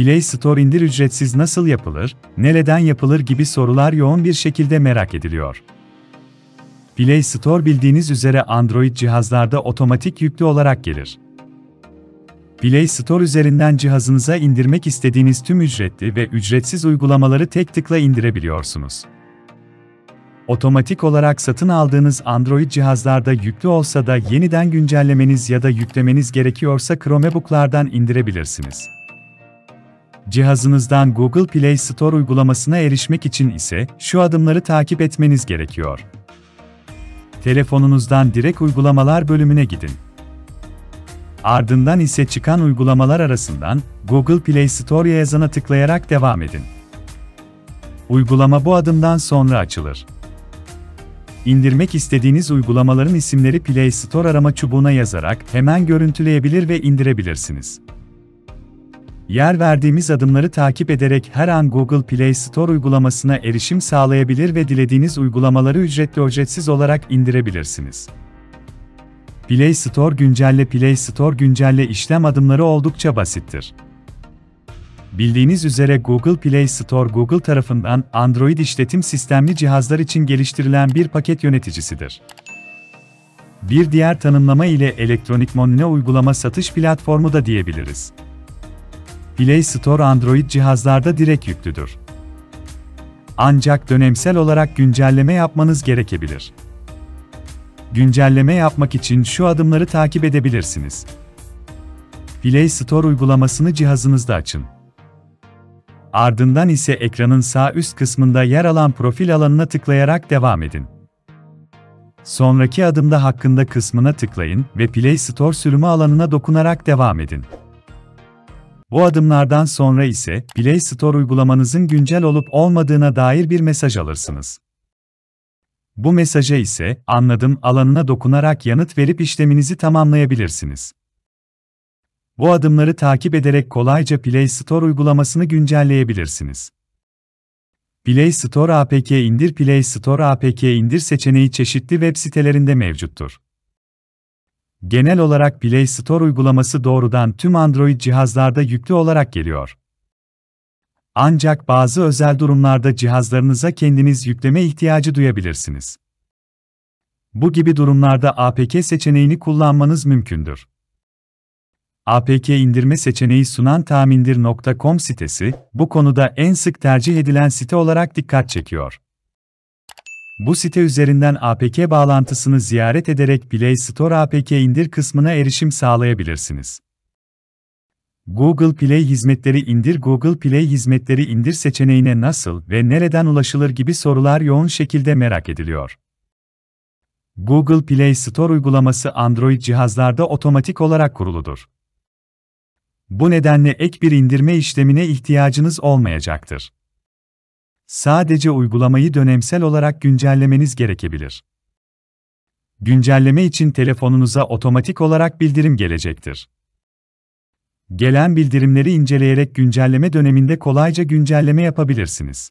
Play Store indir ücretsiz nasıl yapılır, nereden yapılır gibi sorular yoğun bir şekilde merak ediliyor. Play Store bildiğiniz üzere Android cihazlarda otomatik yüklü olarak gelir. Play Store üzerinden cihazınıza indirmek istediğiniz tüm ücretli ve ücretsiz uygulamaları tek tıkla indirebiliyorsunuz. Otomatik olarak satın aldığınız Android cihazlarda yüklü olsa da yeniden güncellemeniz ya da yüklemeniz gerekiyorsa Chromebook'lardan indirebilirsiniz. Cihazınızdan Google Play Store uygulamasına erişmek için ise şu adımları takip etmeniz gerekiyor. Telefonunuzdan direkt uygulamalar bölümüne gidin. Ardından ise çıkan uygulamalar arasından Google Play Store'ya yazana tıklayarak devam edin. Uygulama bu adımdan sonra açılır. İndirmek istediğiniz uygulamaların isimleri Play Store arama çubuğuna yazarak hemen görüntüleyebilir ve indirebilirsiniz. Yer verdiğimiz adımları takip ederek her an Google Play Store uygulamasına erişim sağlayabilir ve dilediğiniz uygulamaları ücretsiz olarak indirebilirsiniz. Play Store güncelle işlem adımları oldukça basittir. Bildiğiniz üzere Google Play Store, Google tarafından Android işletim sistemli cihazlar için geliştirilen bir paket yöneticisidir. Bir diğer tanımlama ile elektronik monne uygulama satış platformu da diyebiliriz. Play Store Android cihazlarda direkt yüklüdür. Ancak dönemsel olarak güncelleme yapmanız gerekebilir. Güncelleme yapmak için şu adımları takip edebilirsiniz. Play Store uygulamasını cihazınızda açın. Ardından ise ekranın sağ üst kısmında yer alan profil alanına tıklayarak devam edin. Sonraki adımda hakkında kısmına tıklayın ve Play Store sürümü alanına dokunarak devam edin. Bu adımlardan sonra ise Play Store uygulamanızın güncel olup olmadığına dair bir mesaj alırsınız. Bu mesaja ise "Anladım" alanına dokunarak yanıt verip işleminizi tamamlayabilirsiniz. Bu adımları takip ederek kolayca Play Store uygulamasını güncelleyebilirsiniz. Play Store APK indir. Play Store APK indir seçeneği çeşitli web sitelerinde mevcuttur. Genel olarak Play Store uygulaması doğrudan tüm Android cihazlarda yüklü olarak geliyor. Ancak bazı özel durumlarda cihazlarınıza kendiniz yükleme ihtiyacı duyabilirsiniz. Bu gibi durumlarda APK seçeneğini kullanmanız mümkündür. APK indirme seçeneği sunan tamindir.com sitesi, bu konuda en sık tercih edilen site olarak dikkat çekiyor. Bu site üzerinden APK bağlantısını ziyaret ederek Play Store APK indir kısmına erişim sağlayabilirsiniz. Google Play hizmetleri indir. Google Play hizmetleri indir seçeneğine nasıl ve nereden ulaşılır gibi sorular yoğun şekilde merak ediliyor. Google Play Store uygulaması Android cihazlarda otomatik olarak kuruludur. Bu nedenle ek bir indirme işlemine ihtiyacınız olmayacaktır. Sadece uygulamayı dönemsel olarak güncellemeniz gerekebilir. Güncelleme için telefonunuza otomatik olarak bildirim gelecektir. Gelen bildirimleri inceleyerek güncelleme döneminde kolayca güncelleme yapabilirsiniz.